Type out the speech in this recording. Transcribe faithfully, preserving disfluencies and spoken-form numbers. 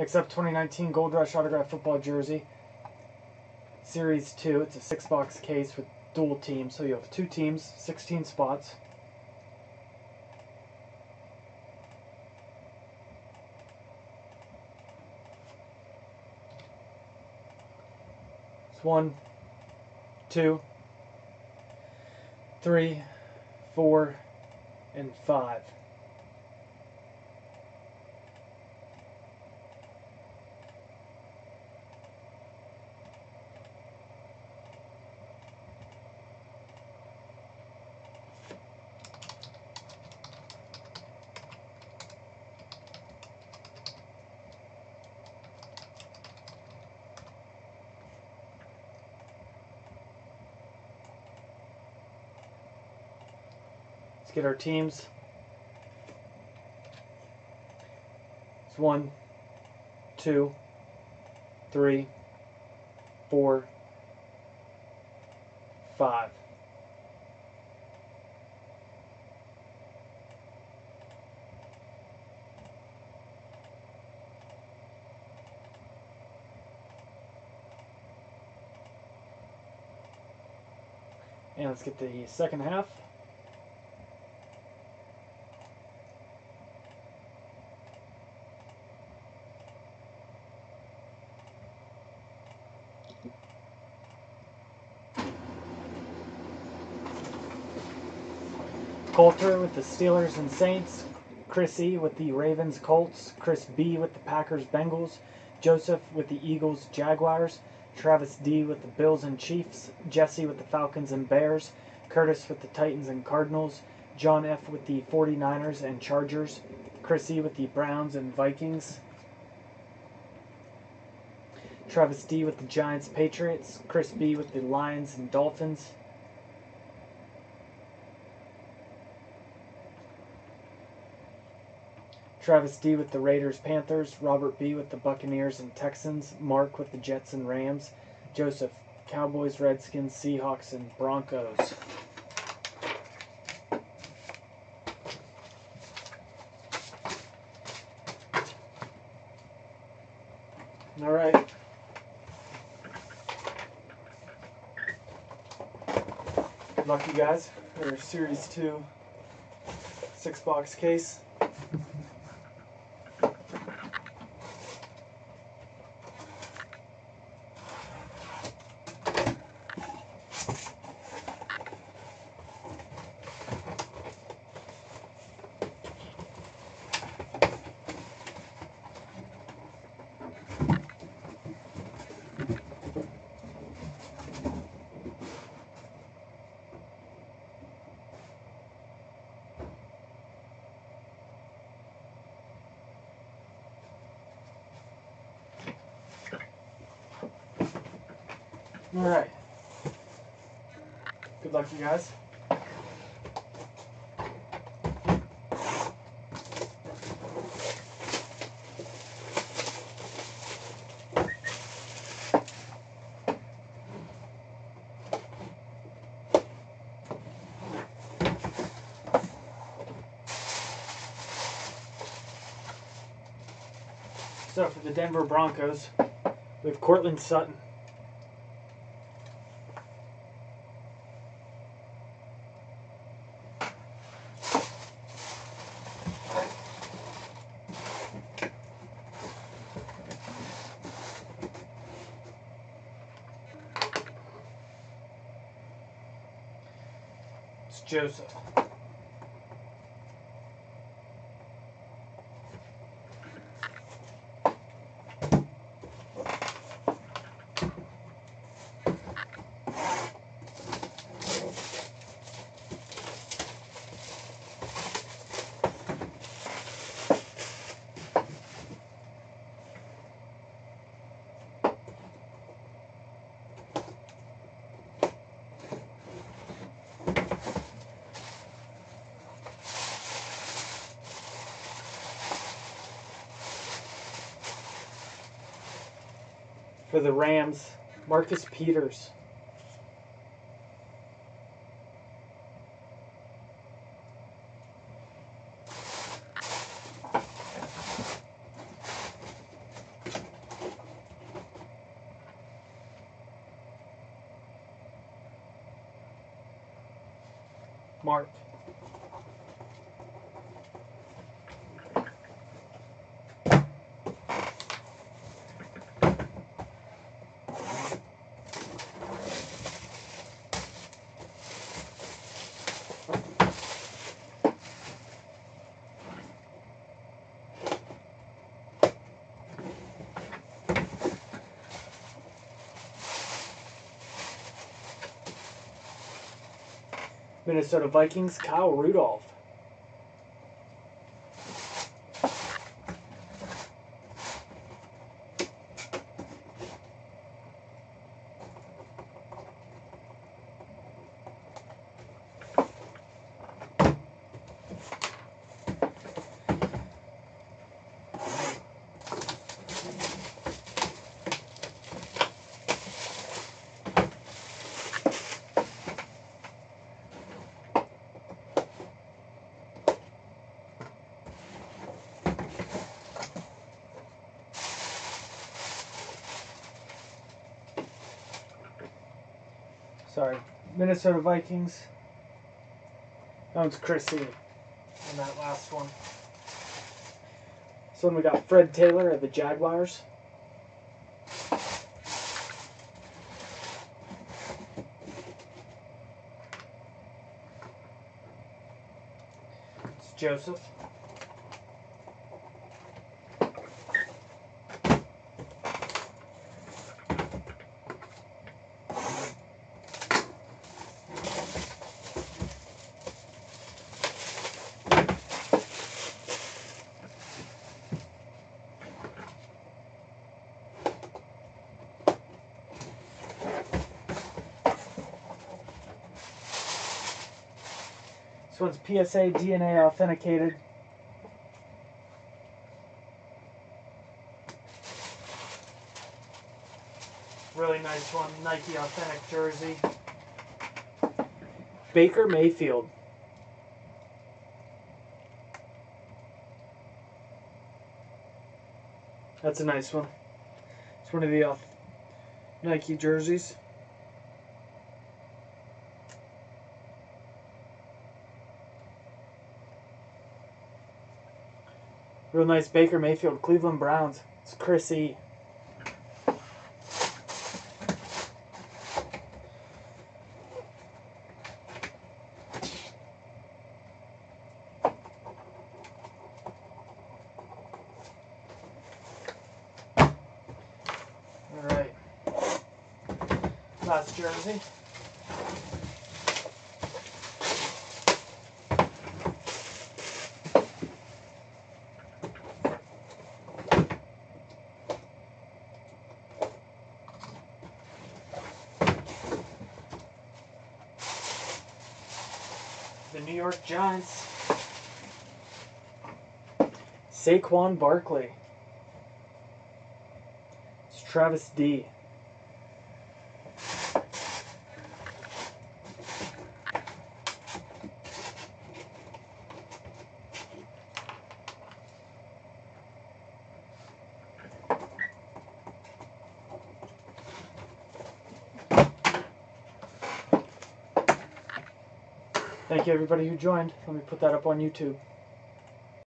Next up, twenty nineteen Gold Rush Autograph Football Jersey. Series two. It's a six-box case with dual teams. So you have two teams, sixteen spots. It's one, two, three, four, and five. Let's get our teams. It's one, two, three, four, five. And let's get the second half. Coulter with the Steelers and Saints, Chris E with the Ravens Colts, Chris B with the Packers Bengals, Joseph with the Eagles Jaguars, Travis D with the Bills and Chiefs, Jesse with the Falcons and Bears, Curtis with the Titans and Cardinals, John F with the forty-niners and Chargers, Chris E with the Browns and Vikings, Travis D with the Giants Patriots, Chris B with the Lions and Dolphins, Travis D with the Raiders, Panthers, Robert B with the Buccaneers and Texans, Mark with the Jets and Rams, Joseph, Cowboys, Redskins, Seahawks, and Broncos. All right. Good luck, you guys. There's Series two, six-box case. All right. Good luck, you guys. So for the Denver Broncos, we have Courtland Sutton. Joseph. For the Rams, Marcus Peters. Mark. Minnesota Vikings, Kyle Rudolph. Sorry, Minnesota Vikings. That one's Chrissy on that last one. So then we got Fred Taylor of the Jaguars. It's Joseph. This one's P S A D N A authenticated. Really nice one. Nike authentic jersey. Baker Mayfield. That's a nice one. It's one of the uh, Nike jerseys. Real nice Baker Mayfield, Cleveland Browns. It's Chris E. All right. Last jersey. New York Giants. Saquon Barkley. It's Travis D. Thank you everybody who joined. Let me put that up on YouTube.